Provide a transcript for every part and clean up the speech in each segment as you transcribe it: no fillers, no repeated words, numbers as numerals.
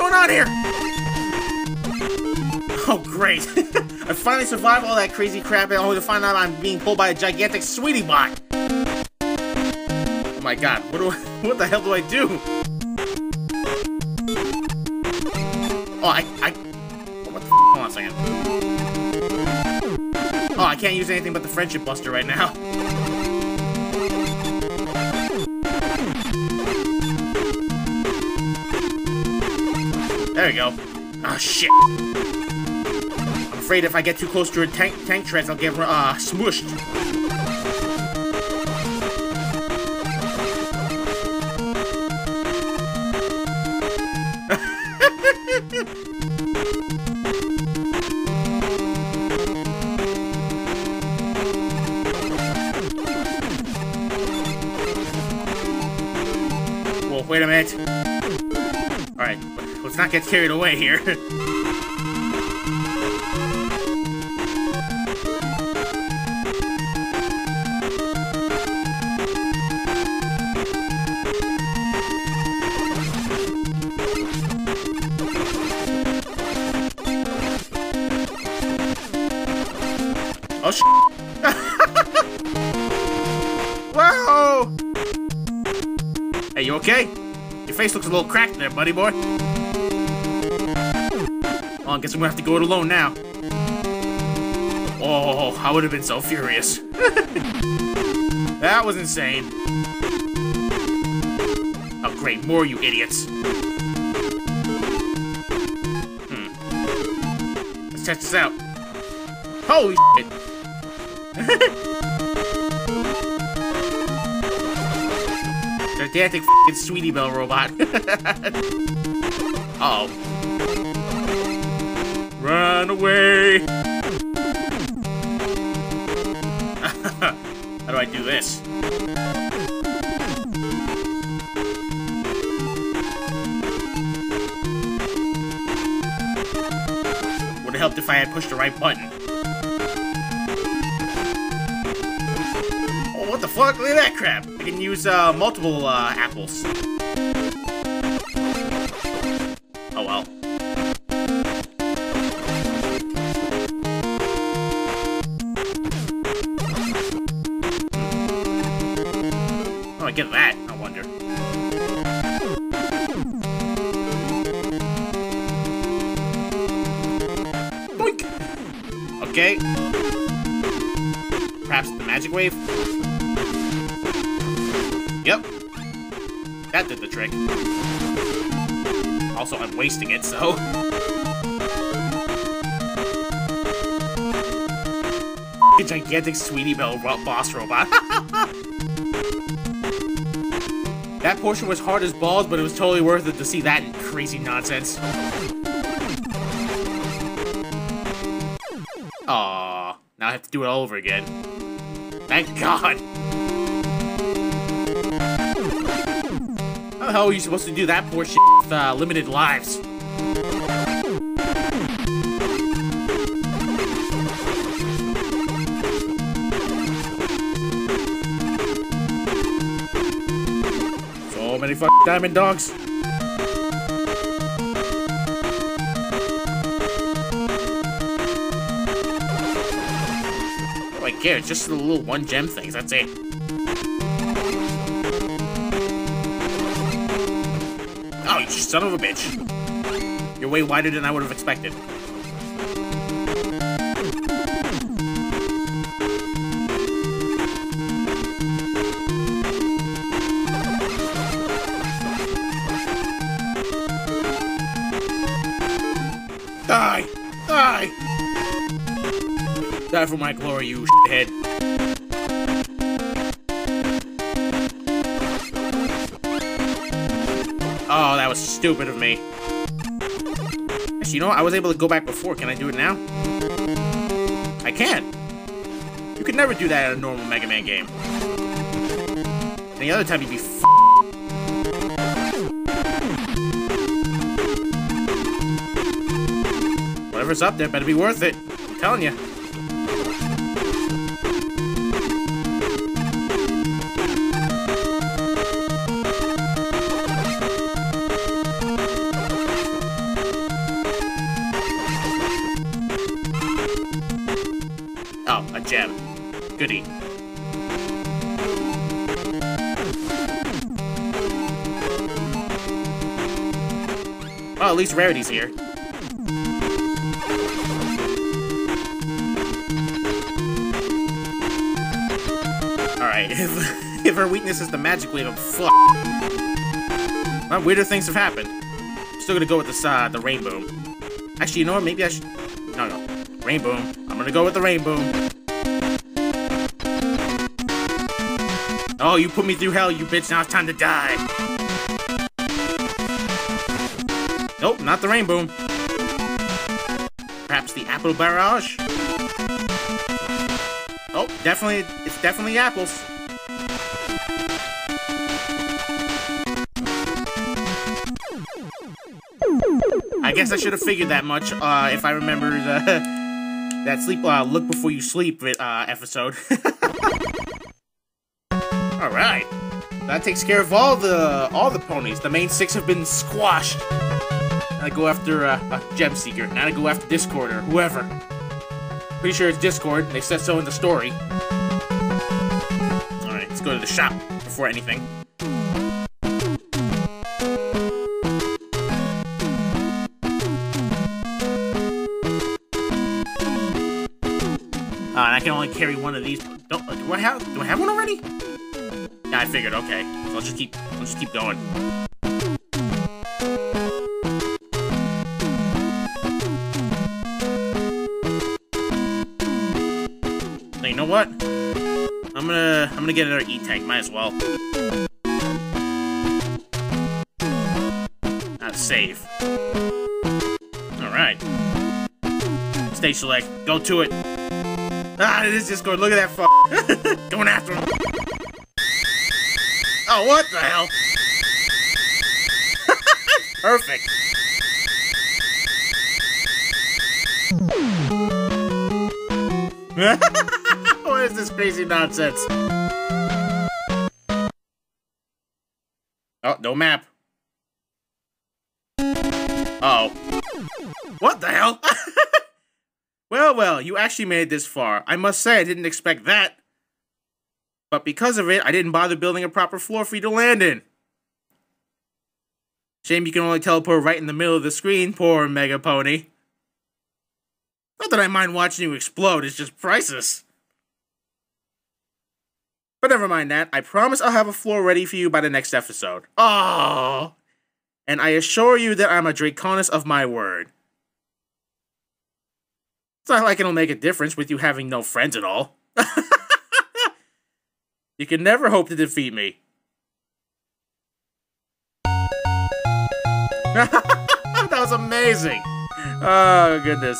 going on here? Oh, great. I finally survived all that crazy crap and only to find out I'm being pulled by a gigantic sweetie bot. Oh my god, what the hell do I do? Oh, what the f***? Hold on a second. Oh, I can't use anything but the Friendship Buster right now. There we go. Oh, shit. I'm afraid if I get too close to her tank treads, I'll get her, smooshed. Wait a minute. Alright, let's not get carried away here. Oh, sh**. Whoa! Hey, you okay? Your face looks a little cracked there, buddy boy. Oh, I guess I'm gonna have to go it alone now. Oh, I would have been so furious. That was insane. Oh, great, more you idiots. Let's test this out. Holy shit. Gigantic f***ing Sweetie Belle robot. Uh-oh. Run away! How do I do this? Would have helped if I had pushed the right button. Oh, what the fuck? Look at that crap! I can use multiple apples. Oh well. How do I get that? I wonder. Boink! Okay. Perhaps the magic wave? Yep. That did the trick. Also, I'm wasting it, so... A gigantic Sweetie Belle boss robot. That portion was hard as balls, but it was totally worth it to see that crazy nonsense. Aww. Now I have to do it all over again. Thank God! How the hell are you supposed to do that poor shit with limited lives? So many fucking diamond dogs. Oh, I care, it's just the little one gem things, that's it. Oh, you son of a bitch. You're way wider than I would have expected. Die! Die! Die for my glory, you shithead. Oh, that was stupid of me. Actually, you know what? I was able to go back before. Can I do it now? I can. You could never do that in a normal Mega Man game. Any other time you'd be f***ed. Whatever's up there better be worth it. I'm telling you. goodie. Well, at least Rarity's here. Alright, if her weakness is the magic wheel, fuck. Well, weirder things have happened. I'm still gonna go with this, the rain boom. Actually, you know what? Maybe I should... No, no. Rain boom. I'm gonna go with the rain boom. Oh, you put me through hell, you bitch. Now it's time to die. Nope, not the rain boom. Perhaps the apple barrage? Oh, definitely. It's definitely apples. I guess I should have figured that much if I remember that sleep look before you sleep episode. All right, that takes care of all the ponies. The main six have been squashed. And I go after Gem Seeker. And I go after Discord or whoever. Pretty sure it's Discord. They said so in the story. All right, let's go to the shop before anything. And I can only carry one of these. Do I have one already? Yeah, I figured. Okay, so I'll just keep going. So you know what? I'm gonna get another E-Tank. Might as well. Save. All right. Stage select. Go to it. Ah, it is Discord. Look at that fuck. Going after him. Oh, what the hell? Perfect. What is this crazy nonsense? Oh, no map. Uh-oh. What the hell? Well, well, you actually made it this far. I must say, I didn't expect that. But because of it, I didn't bother building a proper floor for you to land in. Shame you can only teleport right in the middle of the screen, poor Mega Pony. Not that I mind watching you explode, it's just priceless. But never mind that. I promise I'll have a floor ready for you by the next episode. Oh, and I assure you that I'm a Draconis of my word. It's not like it'll make a difference with you having no friends at all. You can never hope to defeat me. That was amazing. Oh, goodness.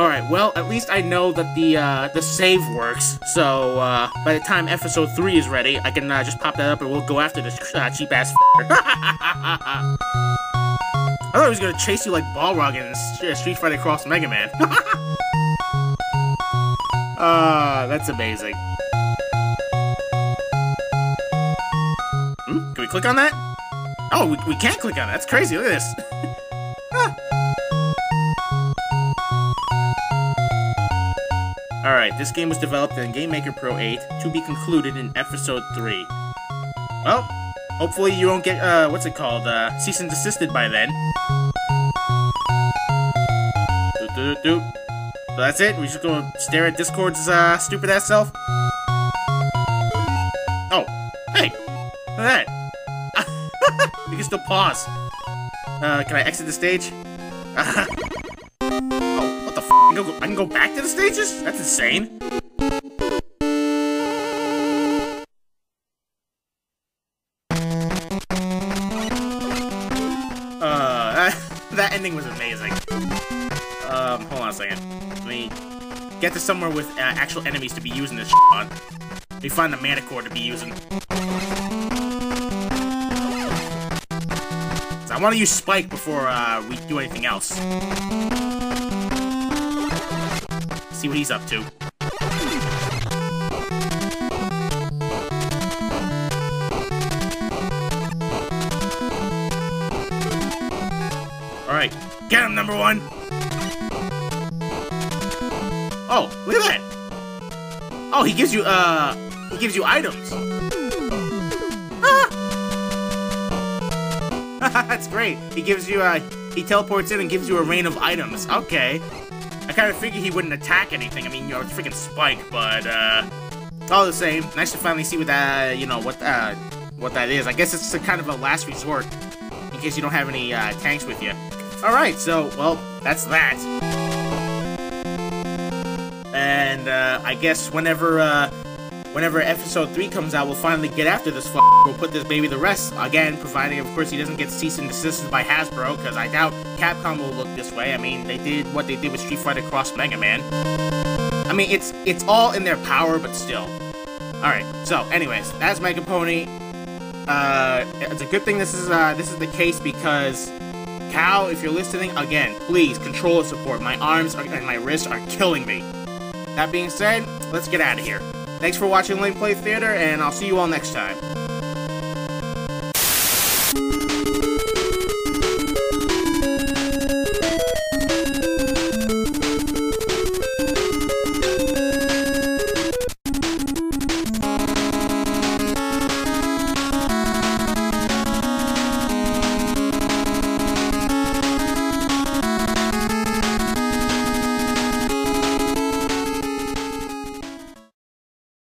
Alright, well, at least I know that the save works. So, by the time episode 3 is ready, I can just pop that up and we'll go after this cheap-ass f***er. I thought he was gonna chase you like Balrog in Street Fighter Cross Mega Man. Ah, that's amazing. Hmm? Can we click on that? Oh, we can't click on it. That's crazy. Look at this. Ah. Alright, this game was developed in GameMaker Pro 8 to be concluded in episode 3. Well, hopefully you won't get, what's it called, cease and desisted by then. Doop. So that's it? We just gonna stare at Discord's, stupid ass self? Oh. Hey! Look at that! You can still pause. Can I exit the stage? Oh, what the f***? I can go back to the stages? That's insane. That ending was amazing. Hold on a second. Let me get to somewhere with actual enemies to be using this shit on. Let me find the manticore to be using. So I want to use Spike before we do anything else. See what he's up to. Alright, get him, number one! Oh, look at that! Oh, he gives you items. Ah! That's great. He gives you he teleports in and gives you a rain of items. Okay. I kind of figured he wouldn't attack anything. I mean, you're a freaking Spike, but all the same. Nice to finally see what that, you know, what that is. I guess it's a kind of a last resort in case you don't have any tanks with you. All right. So, well, that's that. And I guess whenever episode 3 comes out, we'll finally get after this we'll put this baby to rest. Again, providing, of course, he doesn't get cease and desist by Hasbro, because I doubt Capcom will look this way. I mean, they did what they did with Street Fighter Cross Mega Man. I mean, it's all in their power, but still. Alright, so, anyways, that's Mega Pony. It's a good thing this is the case, because... Cal, if you're listening, again, please, controller support. My arms and my wrists are killing me. That being said, let's get out of here. Thanks for watching Lameplay Theater, and I'll see you all next time.